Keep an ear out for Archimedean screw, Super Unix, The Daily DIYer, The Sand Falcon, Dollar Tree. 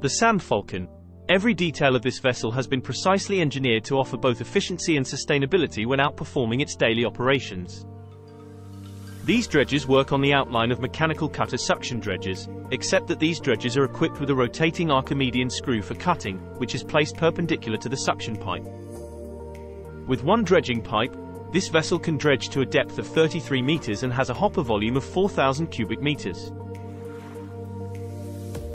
The Sand Falcon. Every detail of this vessel has been precisely engineered to offer both efficiency and sustainability when outperforming its daily operations. These dredges work on the outline of mechanical cutter suction dredges, except that these dredges are equipped with a rotating Archimedean screw for cutting, which is placed perpendicular to the suction pipe. With one dredging pipe, this vessel can dredge to a depth of 33 meters and has a hopper volume of 4,000 cubic meters.